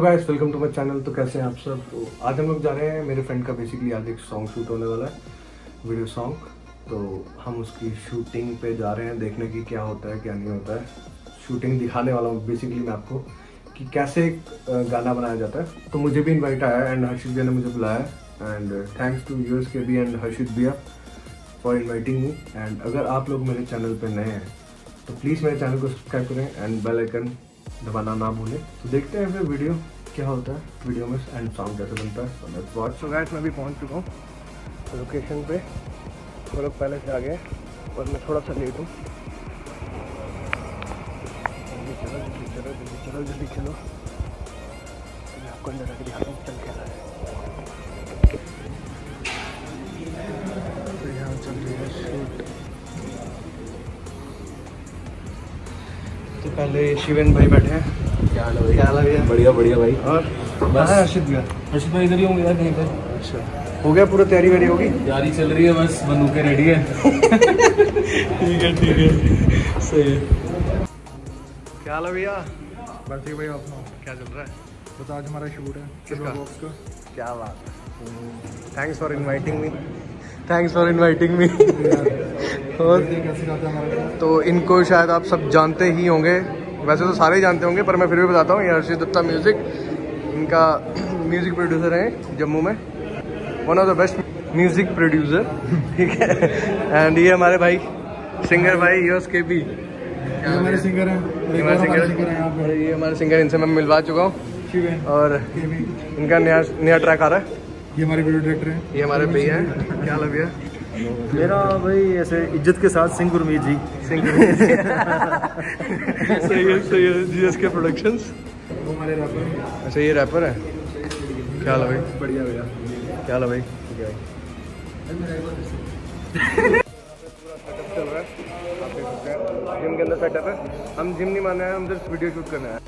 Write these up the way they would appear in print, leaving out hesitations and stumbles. Hello guys, welcome to my channel. तो कैसे हैं आप सब? तो आज हम लोग जा रहे हैं, मेरे फ्रेंड का बेसिकली आज एक सॉन्ग शूट होने वाला है, वीडियो सॉन्ग। तो हम उसकी शूटिंग पे जा रहे हैं, देखने की क्या होता है क्या नहीं होता है। शूटिंग दिखाने वाला हूँ बेसिकली मैं आपको कि कैसे एक गाना बनाया जाता है। तो मुझे भी इन्वाइट आया एंड हर्षित भैया ने मुझे बुलाया and thanks to US KB and Harshit भैया फॉर इन्वाइटिंग मी। एंड अगर आप लोग मेरे चैनल पर नए हैं तो प्लीज़ मेरे चैनल को सब्सक्राइब करें एंड बेल आइकन दबाना ना भूलें। तो देखते हैं फिर वीडियो क्या होता है, वीडियो में एंड सॉन्ग कैसे बनता है। Let's watch. सो गाइस, मैं भी पहुंच चुका हूं लोकेशन पे। थोड़ा पहले से आ गए और मैं थोड़ा सा लेट हूँ। चलो जल्दी चलो। मैं आपको अंदर आके दिखाता हूँ चल कैसा है। यहाँ चल रही है शूट। तो पहले शिवेन भाई बैठे हैं। क्या हाल है भैया? बढ़िया भाई। और बस हर्षित भाई इधर ही होंगे यार, कहीं पर। अच्छा, हो गया पूरा? तैयारी होगी? तैयारी चल रही है, बस बंदूक के रेडी है। ठीक है सही। क्या हाल है भैया? बस ठीक भाई, अपना क्या चल रहा है बता। आज हमारा शूट है किसका? क्या बात है। Thanks for inviting me. और तो इनको शायद आप सब जानते ही होंगे, वैसे तो सारे ही जानते होंगे, पर मैं फिर भी बताता हूँ। ये हर्षित दत्ता म्यूज़िक, इनका म्यूज़िक प्रोड्यूसर हैं जम्मू में, one of the best music producer. ठीक है। एंड ये हमारे भाई सिंगर भाई यूएस केबी, ये हमारे सिंगर। इनसे मैं मिलवा चुका हूँ और इनका नया ट्रैक आ रहा है। ये हमारे वीडियो डायरेक्टर हैं, ये हमारे भैया हैं। क्या हाल है भैया? मेरा भाई ऐसे इज्जत के साथ सिंह गुरमीत जी। GSK प्रोडक्शंस, वो हमारे रैपर हैं। अच्छा, ये रैपर है। क्या हाल है भाई? बढ़िया भैया, क्या हाल है भाई? पूरा सेटअप चल रहा है जिम के अंदर। सेटअप है, हम जिम नहीं माना है, हम सिर्फ वीडियो शूट करना है।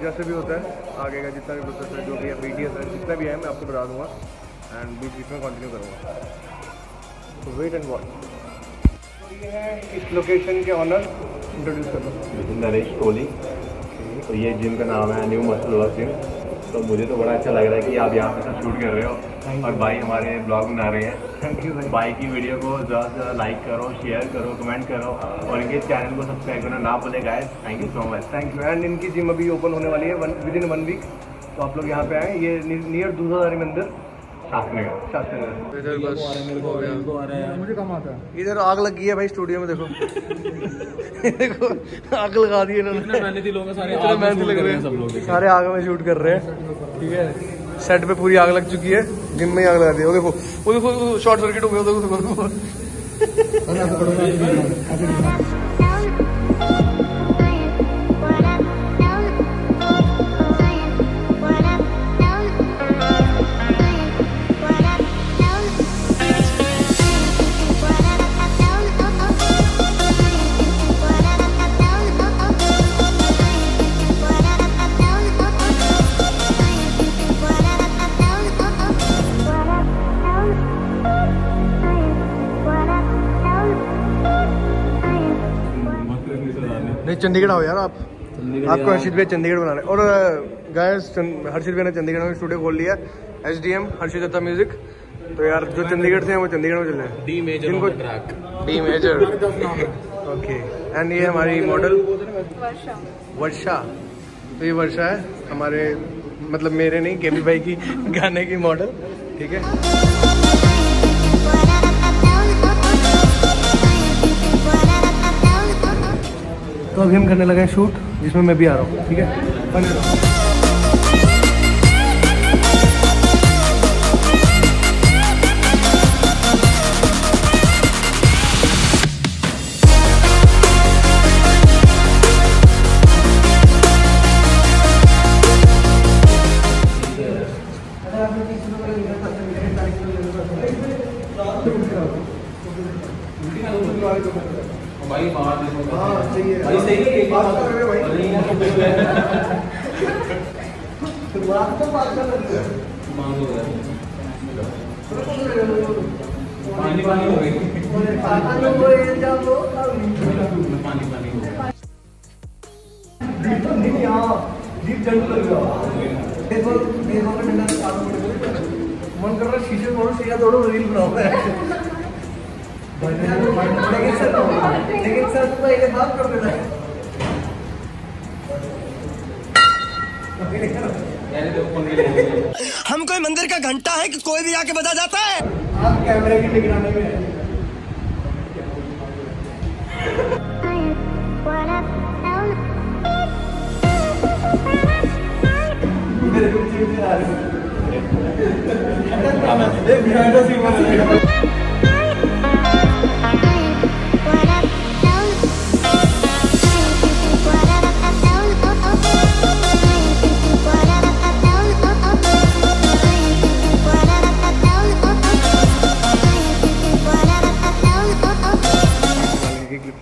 जैसे भी होता है आगे का जितना भी प्रोसेस है, जो भी है वीडियो है, जितना भी है, मैं आपको बता दूंगा एंड बीच में कंटिन्यू करूँगा। Wait and watch. तो ये है इस लोकेशन के ऑनर, इंट्रोड्यूस कर दो। नरेश कोहली। तो ये जिम का नाम है न्यू मसल जिम। तो मुझे तो बड़ा अच्छा लग रहा है कि आप यहाँ पे सब शूट कर रहे हो और भाई हमारे ब्लॉग बना रहे हैं। थैंक यू भाई। भाई की वीडियो को ज़्यादा से ज़्यादा लाइक करो, शेयर करो, कमेंट करो और इनके चैनल को सब्सक्राइब करना ना भूलें guys. Thank you so much. Thank you. And इनकी जिम अभी ओपन होने वाली है विदिन 1 वीक। तो आप लोग यहाँ पे आएँ। ये नियर दूधधारी मंदिर, शास्त्री नगर। इधर बस मुझे कम आता है। इधर आग लगी है भाई स्टूडियो में, देखो आग लगा दी इन्होंने। मेहनती लोग हैं सारे, आग में शूट कर रहे हैं। ठीक है, सेट पे पूरी आग लग चुकी है, जिम में ही आग लगा दी। देखो शॉर्ट सर्किट हो गया। नहीं, चंडीगढ़ आओ यार आप। आपको हर्षित भैया चंडीगढ़ बना रहे। और गाइस, हर्षित भैया ने चंडीगढ़ में स्टूडियो खोल लिया, HDM हर्षित दत्ता म्यूजिक। तो यार जो चंडीगढ़ से हैं वो चंडीगढ़ में चले हैं। D major. ओके। एंड ये हमारी मॉडल वर्षा। तो ये वर्षा है हमारे, मतलब मेरे नहीं, केबी भाई की गाने की मॉडल। ठीक है। तो अभी हम करने लगे हैं शूट, जिसमें मैं भी आ रहा हूँ। ठीक है, बने रहो। मन कर रहा शीशे तोड़ो, शीशा तोड़ो, रील बनाओ। लेकिन सर पहले बात कर देना हम कोई मंदिर का घंटा है कि कोई भी आके बजा जाता है। आप कैमरे की निगरानी में हैं।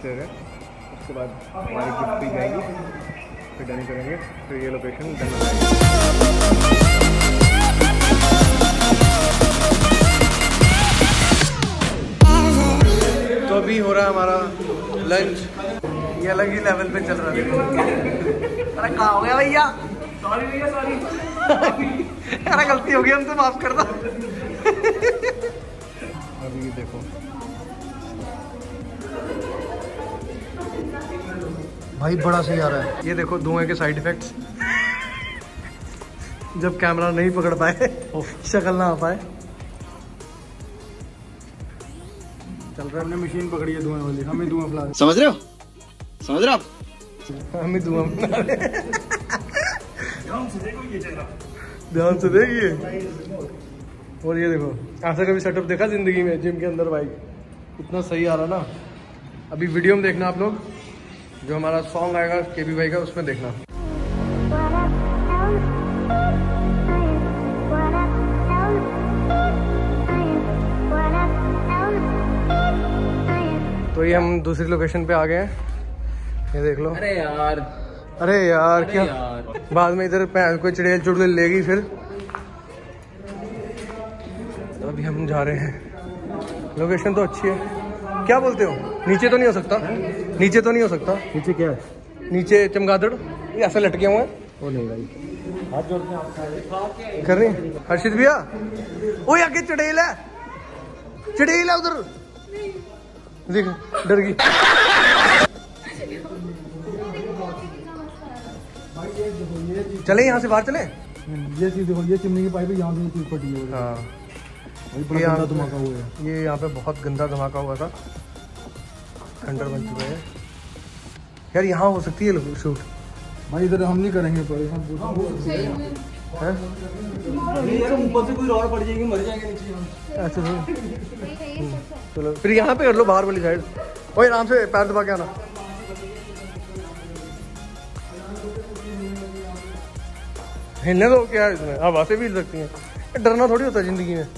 उसके बाद हमारी गिफ्ट दी जाएगी, फिर डन करेंगे, फिर ये लोकेशन डन हो जाएगी। तो अभी हो रहा है हमारा लंच, ये अलग ही लेवल पे चल रहा है। अरे कहाँ हो गया भैया? सॉरी भैया, सॉरी, अरे गलती हो गई, हमसे माफ कर दो। अभी देखो भाई, बड़ा सही आ रहा है। ये देखो धुएं के साइड इफेक्ट्स। जब कैमरा नहीं पकड़ पाए, शक्ल ना आ पाए। चल रहा, हमने मशीन पकड़ी है धुएं वाली, हम ही धुआं फैला रहे। समझ रहे हो? समझ रहे हो आप? हम ही धुआं फैला रहे। ध्यान से देखिए। और ये देखो, ऐसा कभी सेटअप देखा जिंदगी में जिम के अंदर? भाई इतना सही आ रहा ना। अभी वीडियो में देखना आप लोग, जो हमारा सॉन्ग आएगा केबी भाई का, उसमें देखना। तो ये हम दूसरी लोकेशन पे आ गए हैं, ये देख लो। अरे यार क्या यार। बाद में इधर कोई चिड़ैल चुड़ैल लेगी फिर। तो अभी हम जा रहे हैं, लोकेशन तो अच्छी है। क्या बोलते हो? नीचे तो नहीं हो सकता? नीचे तो नहीं हो सकता? नीचे क्या है? नीचे चमगादड़ ये ऐसा लटके हुए हैं। वो नहीं भाई, हाथ जोड़ते हैं। कर रहे हैं हर्षित भैया? ओ आगे चुड़ैल है, चुड़ैल है उधर, देख डर गई। चले यहाँ से बाहर चले। ये चीज देखो, ये चिमनी की पाइप यहाँ से फटी है। हाँ, ये यहाँ धमाका हुआ है, ये यहाँ पे बहुत गंदा धमाका हुआ था। खंडर बन चुका है यार। यहाँ हो सकती है शूट भाई, इधर हम नहीं करेंगे। ऊपर से कोई और पड़ जाएगी, मर जाएंगे नीचे। अच्छा चलो फिर यहाँ पे कर लो, बाहर वाली साइड। ओए आराम से पैर दबा के आना। हिलने दो, क्या इसमें आवाज़ भी हिल सकती है। डरना थोड़ी होता है जिंदगी में।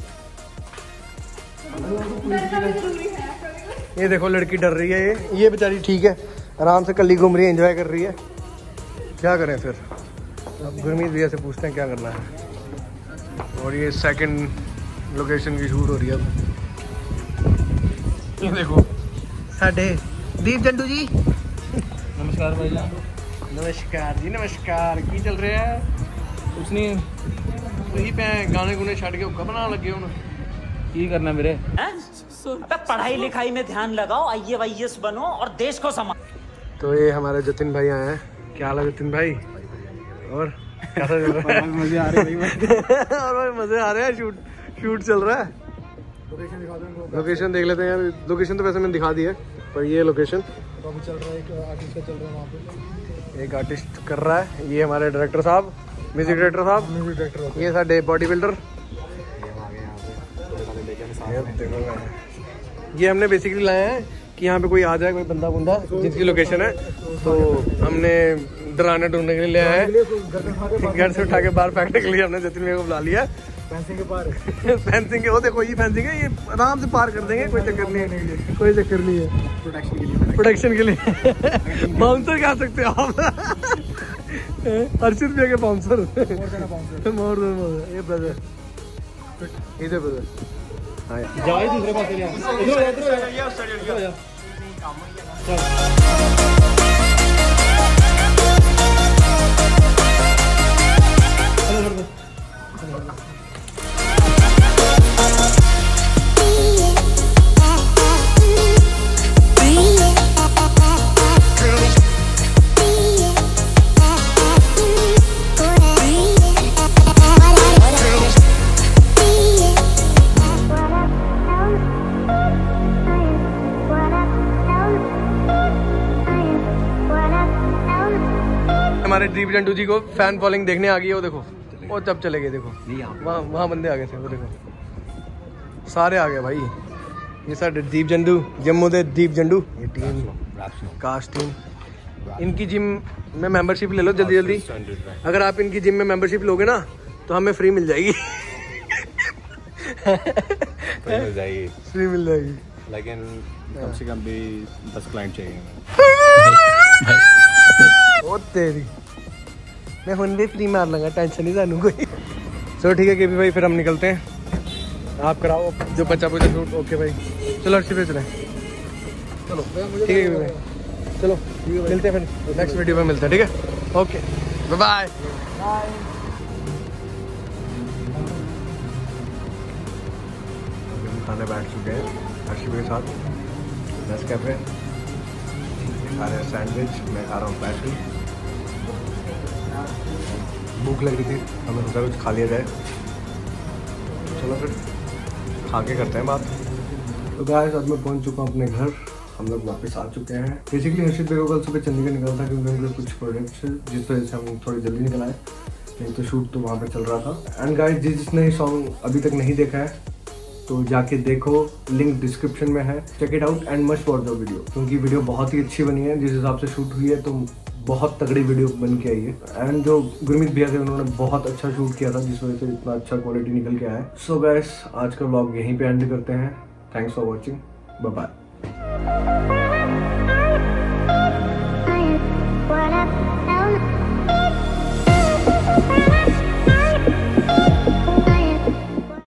ये देखो लड़की डर रही है। ये बेचारी ठीक है, आराम से कली घूम रही है, एंजॉय कर रही है। क्या करें फिर? अब गुरमीत भैया से पूछते हैं क्या करना है। और ये सेकंड लोकेशन की शूट हो रही है अब। ये देखो साढ़े दीप चंडू जी। नमस्कार भाई। नमस्कार जी, नमस्कार। की चल रहे हैं? कुछ नहीं, वही पे गाने गुने छड़ के हुक्का बना लगे। उन्होंने की करना मेरे? पढ़ाई लिखाई में ध्यान लगाओ, आईएएस बनो और देश को समा। तो ये हमारे जतिन भाई आए हैं। क्या हाल है जतिन भाई? और कैसा चल रहा है? मजे आ रहे हैं। और भाई मजे आ रहे हैं। शूट चल रहा है। लोकेशन दिखा दो। लोकेशन देख लेते हैं यार। लोकेशन तो वैसे मैंने दिखा दी है, पर ये लोकेशन चल रहा है। एक आर्टिस्ट कर रहा है। ये हमारे डायरेक्टर साहब, म्यूजिक डायरेक्टर साहब। ये सारे बॉडी बिल्डर। ये हमने बेसिकली लाया है कि यहाँ पे कोई आ जाए, कोई बंदा बुंदा जिसकी लोकेशन है, तो हमने डराने ढूंढने के लिए ले आए हैं। घर से उठा के बाहर फेंकने के लिए हमने जतिन भैया को बुला लिया। फेंसिंग के पार। फेंसिंग के, वो देखो ये फेंसिंग है, ये आराम से पार कर देंगे। कोई चक्कर नहीं है, कोई चक्कर नहीं है। प्रोटेक्शन के लिए बाउंसर कह सकते हो आप। हर्षित भैया के बाउंसर। ये ब्रदर, इधर ब्रदर। जाओ दूसरे पास ले। हमारे दीप जंटू जी को फैन फॉलोइंग देखने आ गई है, वो देखो वो तब चले गए, देखो वहाँ बंदे आ गए थे, वो देखो सारे आ गए भाई। ये सारे दीप जंटू, जम्मू दे दीप जंटू, ये टीम काश टीम। इनकी जिम में मेंबरशिप ले लो जल्दी जल्दी, अगर आप इनकी जिम में मेंबरशिप लोगे ना तो हमें फ्री मिल जाएगी फ्री मिल जाएगी, लेकिन कम से कम भी 10 क्लाइंट चाहिए। ओ तेरी मैं हूं भी फ्री मार लगा, टेंशन नहीं जानू कोई। चलो ठीक है केबी भाई, फिर हम निकलते हैं, आप कराओ जो बचा बचा शूट। ओके भाई चलो अच्छी पे चले, चलो ठीक है केबी भाई, चलो मिलते हैं फिर नेक्स्ट वीडियो में, मिलते हैं ठीक है, ओके बाय बाय। खाने बैठ चुके हैं हर्षित के साथ नेक्स्ट कैफे, खा रहे हैं सैंडविच, मैं खा रहा हूँ पैटी, भूख लग रही थी हमें, सोचा कुछ खा लिया जाए, चलो फिर खा के करते हैं बात। तो गाइस आज मैं पहुँच चुका हूँ अपने घर, हम लोग वापस आ चुके हैं। बेसिकली हर्षित भाई को कल सुबह चंडीगढ़ निकला था क्योंकि उनके कुछ प्रोडक्ट्स, जिस वजह से हम थोड़ी जल्दी निकल आए, नहीं तो शूट तो वहाँ पर चल रहा था। एंड गाइस जिसने सॉन्ग अभी तक नहीं देखा है तो जाके देखो, लिंक डिस्क्रिप्शन में है, check it out and much watch the video, क्योंकि वीडियो बहुत ही अच्छी बनी है, जिस हिसाब से शूट हुई है तो बहुत तगड़ी वीडियो बन के आई है। एंड जो गुरमीत भैया थे उन्होंने बहुत अच्छा शूट किया था, जिस वजह से इतना अच्छा क्वालिटी निकल के आया है। सो गाइस आज का व्लॉग यहीं पे एंड करते हैं, thanks for watching, bye bye.